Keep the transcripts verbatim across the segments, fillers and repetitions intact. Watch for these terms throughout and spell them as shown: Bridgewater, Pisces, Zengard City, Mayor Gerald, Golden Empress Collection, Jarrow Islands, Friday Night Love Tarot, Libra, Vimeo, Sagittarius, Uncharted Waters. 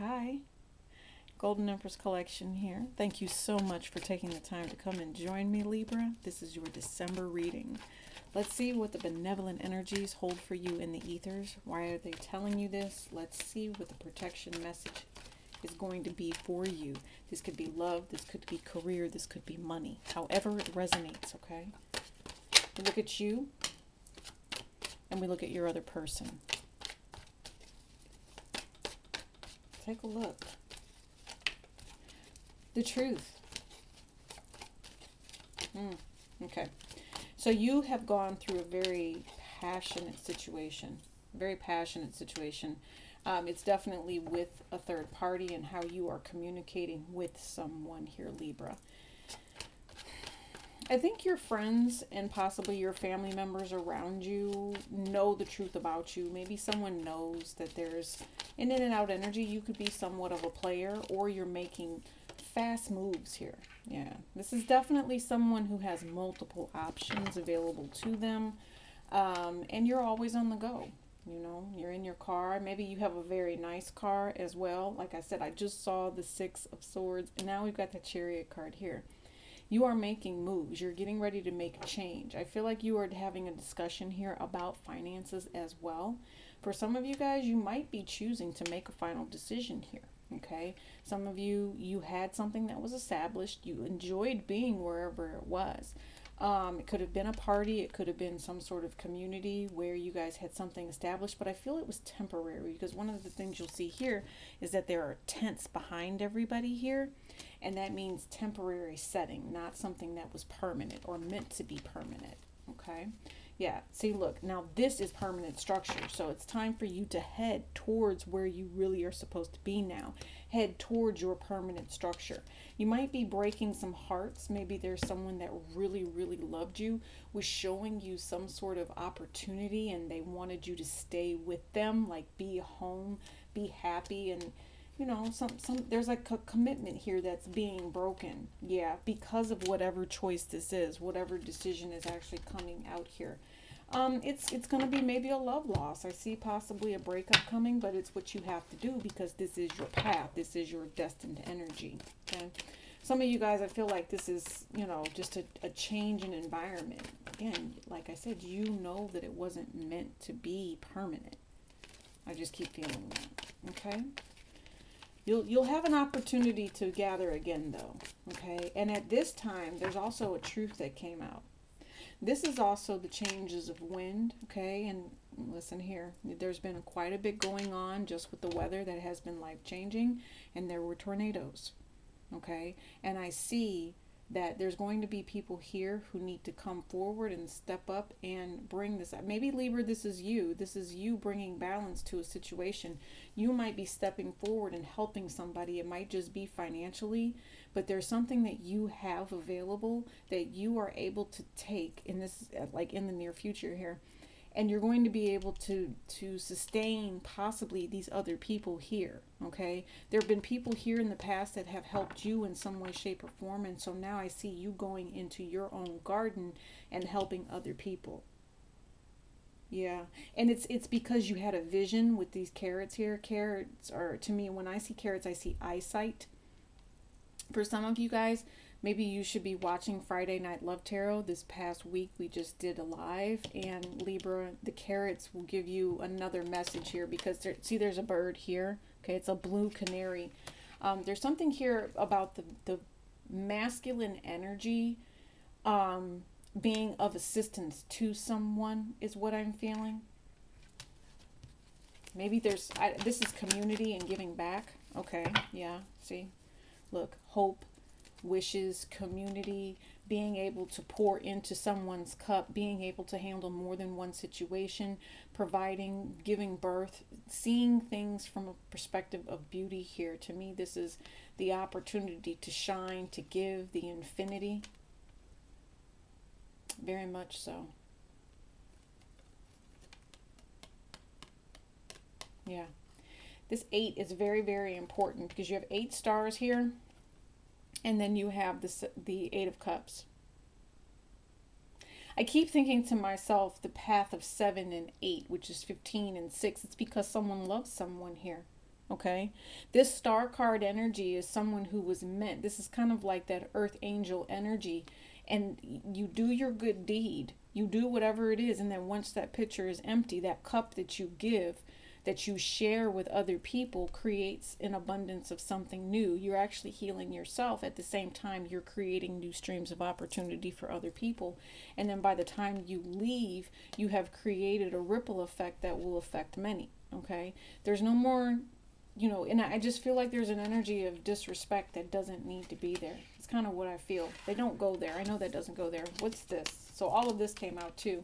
Hi, Golden Empress Collection here. Thank you so much for taking the time to come and join me, Libra. This is your December reading. Let's see what the benevolent energies hold for you in the ethers. Why are they telling you this? Let's see what the protection message is going to be for you. This could be love, this could be career, this could be money. However it resonates, okay? We look at you, and we look at your other person. Take a look. The truth. Mm, okay. So you have gone through a very passionate situation, very passionate situation. Um, it's definitely with a third party and how you are communicating with someone here, Libra. I think your friends and possibly your family members around you know the truth about you. Maybe someone knows that there's an in and out energy. You could be somewhat of a player, or you're making fast moves here. Yeah, this is definitely someone who has multiple options available to them, um, and you're always on the go. You know, you're in your car. Maybe you have a very nice car as well. Like I said, I just saw the Six of Swords, and now we've got the Chariot card here. You are making moves. You're getting ready to make change. I feel like you are having a discussion here about finances as well. For some of you guys, you might be choosing to make a final decision here. Okay, some of you, you had something that was established. You enjoyed being wherever it was. Um, it could have been a party. It could have been some sort of community where you guys had something established, but I feel it was temporary, because one of the things you'll see here is that there are tents behind everybody here, and that means temporary setting, not something that was permanent or meant to be permanent. Okay. Yeah. See, look, now this is permanent structure. So it's time for you to head towards where you really are supposed to be now. Head towards your permanent structure. You might be breaking some hearts. Maybe there's someone that really, really loved you, was showing you some sort of opportunity, and they wanted you to stay with them, like be home, be happy, and you know, some, some, there's like a commitment here that's being broken. Yeah, because of whatever choice this is, whatever decision is actually coming out here. Um, it's, it's going to be maybe a love loss. I see possibly a breakup coming, but it's what you have to do, because this is your path. This is your destined energy. Okay. Some of you guys, I feel like this is, you know, just a, a change in environment. Again, like I said, you know that it wasn't meant to be permanent. I just keep feeling that. Okay. You'll, you'll have an opportunity to gather again, though, okay? And at this time, there's also a truth that came out. This is also the changes of wind, okay? And listen here, there's been quite a bit going on just with the weather that has been life-changing, and there were tornadoes, okay? And I see that there's going to be people here who need to come forward and step up and bring this up. Maybe, Libra, this is you. This is you bringing balance to a situation. You might be stepping forward and helping somebody. It might just be financially, but there's something that you have available that you are able to take in this, like in the near future here, and you're going to be able to to sustain possibly these other people here, okay? There have been people here in the past that have helped you in some way, shape, or form, and so now I see you going into your own garden and helping other people. Yeah, and it's it's because you had a vision with these carrots here. Carrots are, to me, when I see carrots, I see eyesight. For some of you guys, maybe you should be watching Friday Night Love Tarot. This past week we just did a live, and Libra, the carrots will give you another message here, because there, see, there's a bird here. Okay, it's a blue canary. Um, there's something here about the, the masculine energy um, being of assistance to someone is what I'm feeling. Maybe there's, I, this is community and giving back. Okay, yeah, see, look, hope, wishes, community, being able to pour into someone's cup, being able to handle more than one situation, providing, giving birth, seeing things from a perspective of beauty here. To me, this is the opportunity to shine, to give, the infinity. Very much so. Yeah. This eight is very, very important, because you have eight stars here. And then you have this, the Eight of Cups. I keep thinking to myself, the path of seven and eight, which is fifteen and six. It's because someone loves someone here. Okay, this star card energy is someone who was meant. This is kind of like that earth angel energy. And you do your good deed. You do whatever it is. And then once that pitcher is empty, that cup that you give, that you share with other people, creates an abundance of something new. You're actually healing yourself. At the same time, you're creating new streams of opportunity for other people. And then by the time you leave, you have created a ripple effect that will affect many. Okay, there's no more... You know, and I just feel like there's an energy of disrespect that doesn't need to be there. It's kind of what I feel. They don't go there. I know that doesn't go there. What's this? So all of this came out too.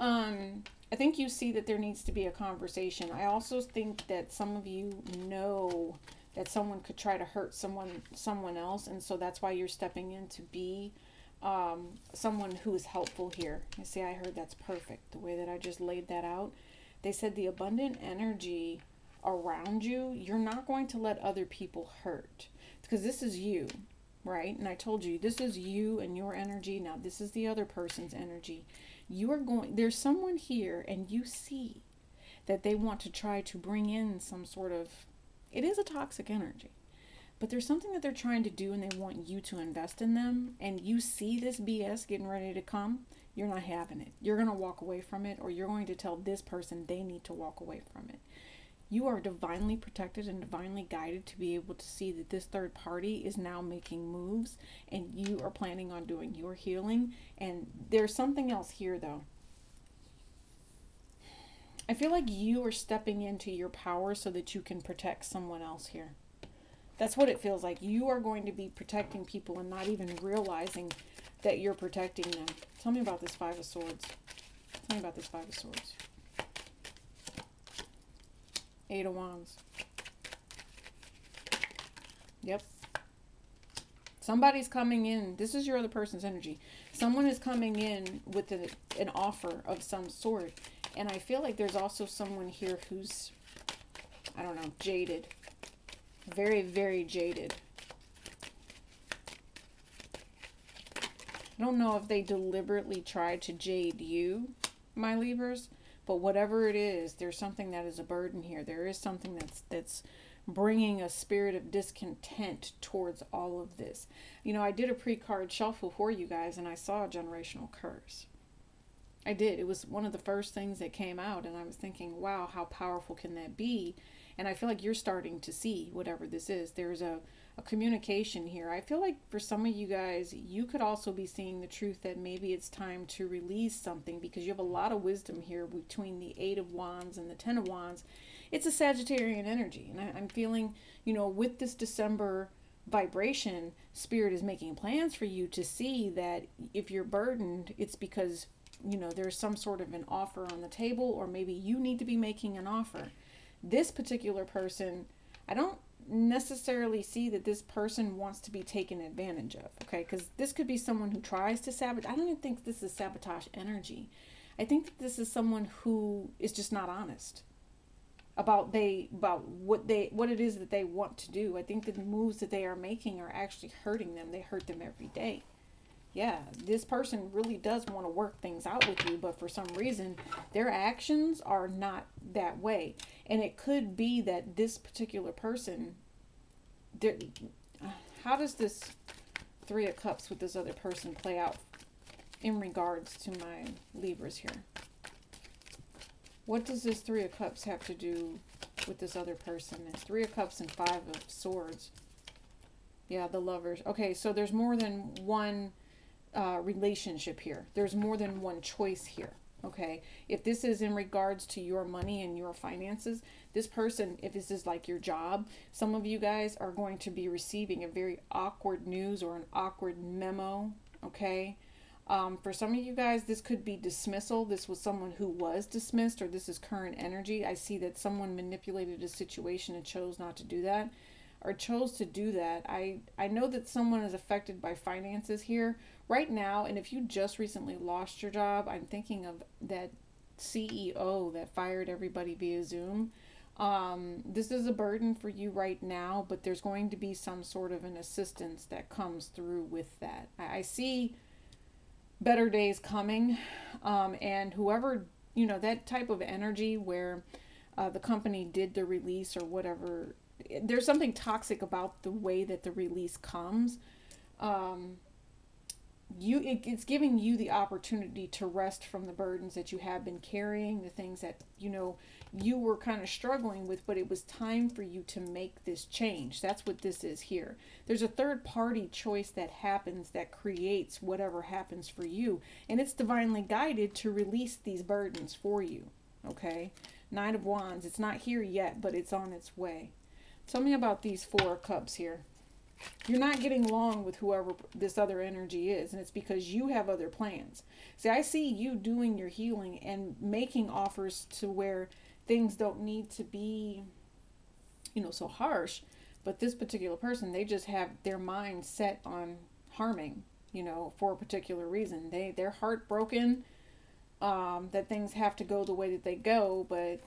Um, I think you see that there needs to be a conversation. I also think that some of you know that someone could try to hurt someone, someone else. And so that's why you're stepping in to be um, someone who is helpful here. You see, I heard that's perfect. The way that I just laid that out. They said the abundant energy... around you, you're not going to let other people hurt, because this is you, right? And I told you, this is you and your energy. Now this is the other person's energy. You are going, there's someone here and you see that they want to try to bring in some sort of, it is a toxic energy, but there's something that they're trying to do and they want you to invest in them. And you see this B S getting ready to come. You're not having it. You're going to walk away from it, or you're going to tell this person they need to walk away from it. You are divinely protected and divinely guided to be able to see that this third party is now making moves and you are planning on doing your healing. And there's something else here though. I feel like you are stepping into your power so that you can protect someone else here. That's what it feels like. You are going to be protecting people and not even realizing that you're protecting them. Tell me about this Five of Swords. Tell me about this Five of Swords. Eight of Wands. Yep. Somebody's coming in. This is your other person's energy. Someone is coming in with a, an offer of some sort. And I feel like there's also someone here who's, I don't know, jaded. Very, very jaded. I don't know if they deliberately tried to jade you, my Libras. But whatever it is, there's something that is a burden here. There is something that's that's bringing a spirit of discontent towards all of this. You know, I did a pre-card shuffle for you guys, and I saw a generational curse. I did. It was one of the first things that came out, and I was thinking, wow, how powerful can that be? And I feel like you're starting to see whatever this is. There's a, a communication here. I feel like for some of you guys, you could also be seeing the truth that maybe it's time to release something, because you have a lot of wisdom here between the Eight of Wands and the Ten of Wands. It's a Sagittarian energy. And I, I'm feeling, you know, with this December vibration, Spirit is making plans for you to see that if you're burdened, it's because, you know, there's some sort of an offer on the table, or maybe you need to be making an offer. This particular person, I don't necessarily see that this person wants to be taken advantage of, okay? Because this could be someone who tries to sabotage. I don't even think this is sabotage energy. I think that this is someone who is just not honest about they about what they what it is that they want to do. I think that the moves that they are making are actually hurting them. They hurt them every day. Yeah, this person really does want to work things out with you, but for some reason, their actions are not that way. And it could be that this particular person, how does this Three of Cups with this other person play out in regards to my Libras here? What does this Three of Cups have to do with this other person? It's Three of Cups and Five of Swords. Yeah, the Lovers. Okay, so there's more than one... Uh, relationship here. There's more than one choice here, okay? If this is in regards to your money and your finances, this person, if this is like your job, some of you guys are going to be receiving a very awkward news or an awkward memo, okay? Um, for some of you guys, this could be dismissal. This was someone who was dismissed, or this is current energy. I see that someone manipulated a situation and chose not to do that, or chose to do that. I, I know that someone is affected by finances here right now. And if you just recently lost your job, I'm thinking of that C E O that fired everybody via Zoom. Um, this is a burden for you right now, but there's going to be some sort of an assistance that comes through with that. I, I see better days coming. Um, and whoever, you know, that type of energy where uh, the company did the release or whatever. There's something toxic about the way that the release comes. Um, you it, it's giving you the opportunity to rest from the burdens that you have been carrying, the things that, you know, you were kind of struggling with, but it was time for you to make this change. That's what this is here. There's a third party choice that happens that creates whatever happens for you, and it's divinely guided to release these burdens for you. Okay, Nine of Wands, it's not here yet, but it's on its way. Tell me about these Four of Cups here. You're not getting along with whoever this other energy is, and it's because you have other plans. See, I see you doing your healing and making offers to where things don't need to be, you know, so harsh, but this particular person, they just have their mind set on harming, you know, for a particular reason. They, they're heartbroken um, that things have to go the way that they go, but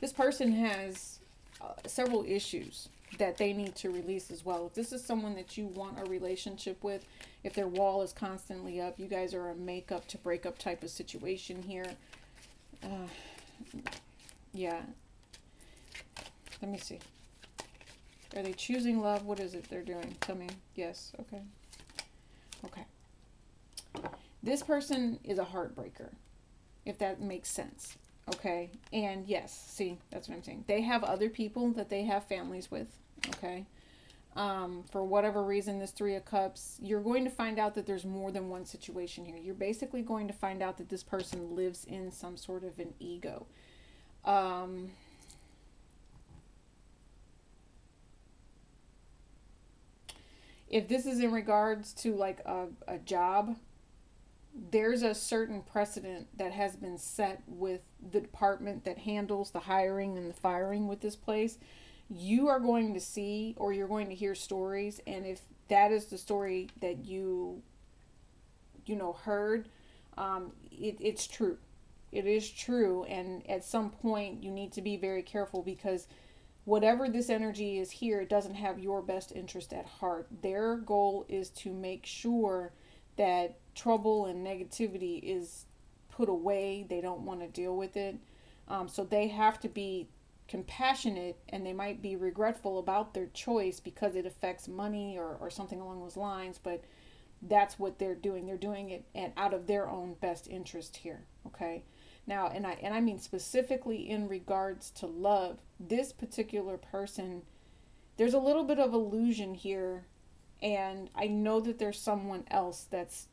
this person has uh, several issues that they need to release as well. If this is someone that you want a relationship with, if their wall is constantly up, you guys are a make up to break up type of situation here. Uh, yeah. Let me see. Are they choosing love? What is it they're doing? Tell me. Yes. Okay. Okay. This person is a heartbreaker, if that makes sense. Okay, and yes, see, that's what I'm saying. They have other people that they have families with, okay? Um, for whatever reason, this Three of Cups, you're going to find out that there's more than one situation here. You're basically going to find out that this person lives in some sort of an ego. Um, if this is in regards to like a, a job, there's a certain precedent that has been set with the department that handles the hiring and the firing with this place. You are going to see, or you're going to hear stories, and if that is the story that you, you know, heard, um, it, it's true. It is true, and at some point you need to be very careful, because whatever this energy is here, it doesn't have your best interest at heart. Their goal is to make sure that trouble and negativity is put away. They don't want to deal with it. Um, so they have to be compassionate, and they might be regretful about their choice because it affects money or, or something along those lines. But that's what they're doing. They're doing it and out of their own best interest here. Okay. Now, and I, and I mean specifically in regards to love, this particular person, there's a little bit of illusion here. And I know that there's someone else that's,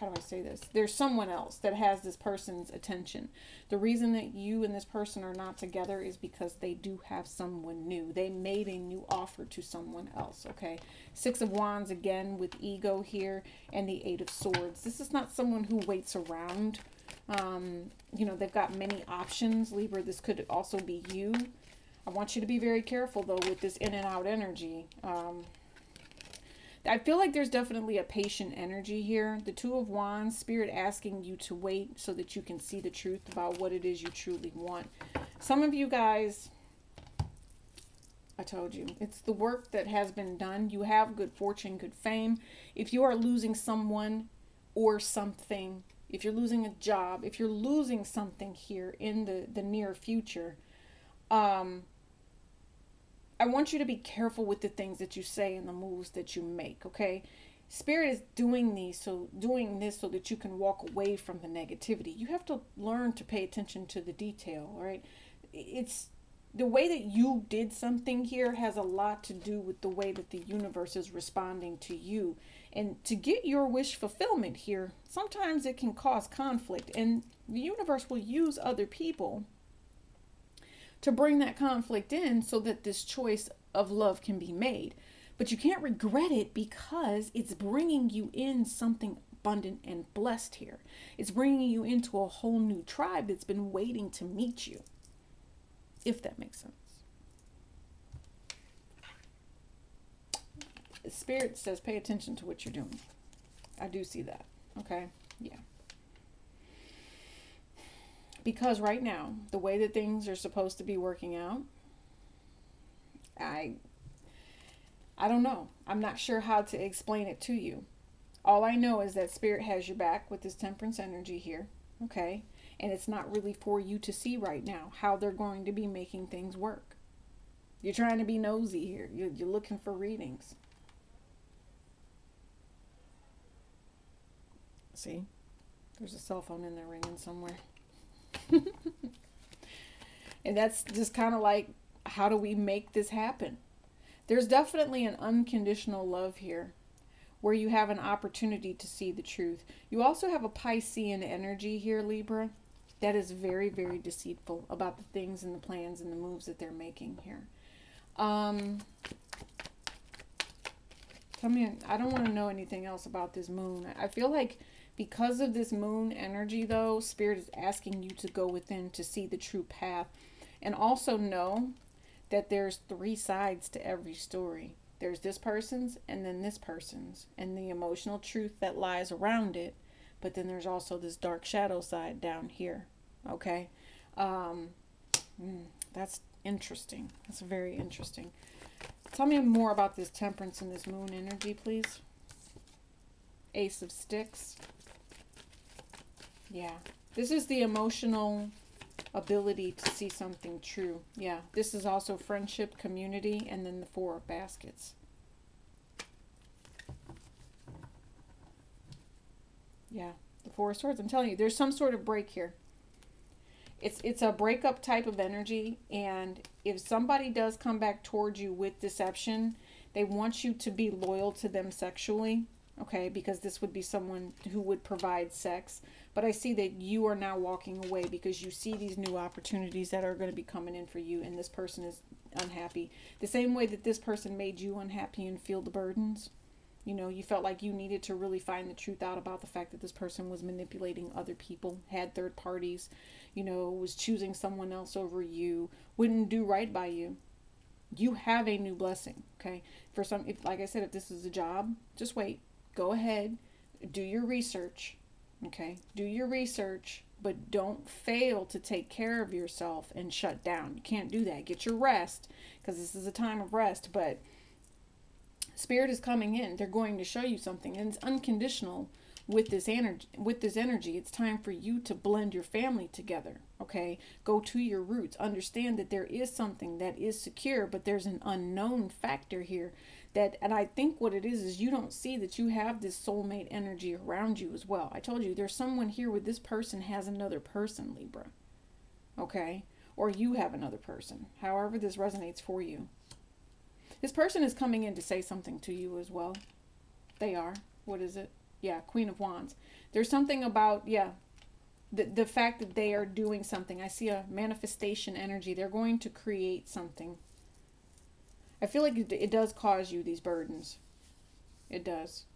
how do I say this? There's someone else that has this person's attention. The reason that you and this person are not together is because they do have someone new. They made a new offer to someone else, okay? Six of Wands again with ego here, and the Eight of Swords. This is not someone who waits around. Um, you know, they've got many options. Libra, this could also be you. I want you to be very careful, though, with this in and out energy. Um, I feel like there's definitely a patient energy here. The Two of Wands, Spirit asking you to wait so that you can see the truth about what it is you truly want. Some of you guys, I told you, it's the work that has been done. You have good fortune, good fame. If you are losing someone or something, if you're losing a job, if you're losing something here in the, the near future, um... I want you to be careful with the things that you say and the moves that you make, okay? Spirit is doing these, so doing this so that you can walk away from the negativity. You have to learn to pay attention to the detail, all right? It's the way that you did something here has a lot to do with the way that the universe is responding to you. And to get your wish fulfillment here, sometimes it can cause conflict, and the universe will use other people to bring that conflict in so that this choice of love can be made. But you can't regret it, because it's bringing you in something abundant and blessed here. It's bringing you into a whole new tribe that's been waiting to meet you, if that makes sense. Spirit says pay attention to what you're doing. I do see that, okay? Yeah. Because right now, the way that things are supposed to be working out, I, I don't know. I'm not sure how to explain it to you. All I know is that Spirit has your back with this temperance energy here, okay? and it's not really for you to see right now how they're going to be making things work. You're trying to be nosy here. You're, you're looking for readings. See, there's a cell phone in there ringing somewhere. And that's just kind of like, how do we make this happen? There's definitely an unconditional love here, where you have an opportunity to see the truth. You also have a Piscean energy here, Libra, that is very, very deceitful about the things and the plans and the moves that they're making here. Um, tell me, I don't want to know anything else about this moon. I feel like because of this moon energy, though, Spirit is asking you to go within to see the true path. And also know that there's three sides to every story. There's this person's, and then this person's, and the emotional truth that lies around it. But then there's also this dark shadow side down here. Okay. Um, mm, that's interesting. That's very interesting. Tell me more about this temperance and this moon energy, please. Ace of Sticks. Yeah. This is the emotional ability to see something true. Yeah, this is also friendship, community, and then the Four of Baskets. Yeah, the Four of Swords. I'm telling you, there's some sort of break here. It's, it's a breakup type of energy, and if somebody does come back towards you with deception, they want you to be loyal to them sexually. Okay, because this would be someone who would provide sex. But I see that you are now walking away because you see these new opportunities that are going to be coming in for you, and this person is unhappy. The same way that this person made you unhappy and feel the burdens. You know, you felt like you needed to really find the truth out about the fact that this person was manipulating other people, had third parties, you know, was choosing someone else over you, wouldn't do right by you. You have a new blessing, okay? For some, if, like I said, if this is a job, just wait. Go ahead, do your research, okay? Do your research, but don't fail to take care of yourself and shut down. You can't do that. Get your rest, because this is a time of rest, but Spirit is coming in. They're going to show you something, and it's unconditional with this energy. With this energy, it's time for you to blend your family together, okay? Go to your roots. Understand that there is something that is secure, but there's an unknown factor here. That, and I think what it is, is you don't see that you have this soulmate energy around you as well. I told you, there's someone here where this person has another person, Libra. Okay? Or you have another person. However this resonates for you. This person is coming in to say something to you as well. They are. What is it? Yeah, Queen of Wands. There's something about, yeah, the, the fact that they are doing something. I see a manifestation energy. They're going to create something. I feel like it does cause you these burdens. It does.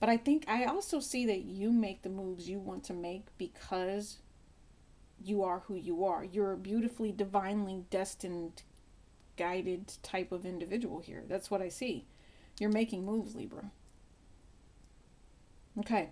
But I think I also see that you make the moves you want to make because you are who you are. You're a beautifully, divinely destined, guided type of individual here. That's what I see. You're making moves, Libra. Okay.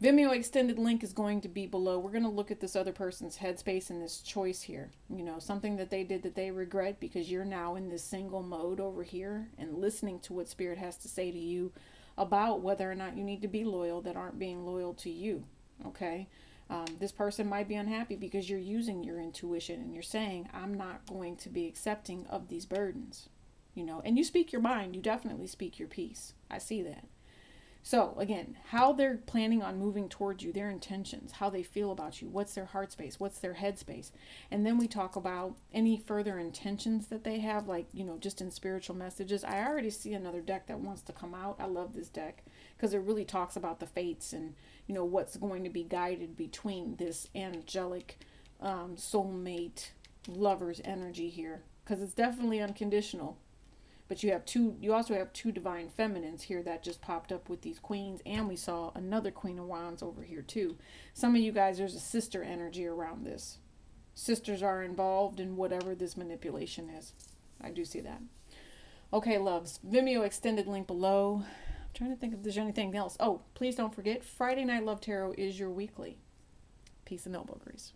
Vimeo extended link is going to be below. We're going to look at this other person's headspace and this choice here. You know, something that they did that they regret, because you're now in this single mode over here and listening to what Spirit has to say to you about whether or not you need to be loyal that aren't being loyal to you. Okay. Um, this person might be unhappy because you're using your intuition and you're saying, I'm not going to be accepting of these burdens, you know, and you speak your mind. You definitely speak your piece. I see that. So, again, how they're planning on moving towards you, their intentions, how they feel about you, what's their heart space, what's their head space. And then we talk about any further intentions that they have, like, you know, just in spiritual messages. I already see another deck that wants to come out. I love this deck because it really talks about the fates and, you know, what's going to be guided between this angelic um, soulmate lover's energy here, because it's definitely unconditional. But you have two, you also have two divine feminines here that just popped up with these queens. And we saw another Queen of Wands over here too. Some of you guys, there's a sister energy around this. Sisters are involved in whatever this manipulation is. I do see that. Okay, loves. Vimeo extended link below. I'm trying to think if there's anything else. Oh, please don't forget, Friday Night Love Tarot is your weekly. Peace and elbow grease.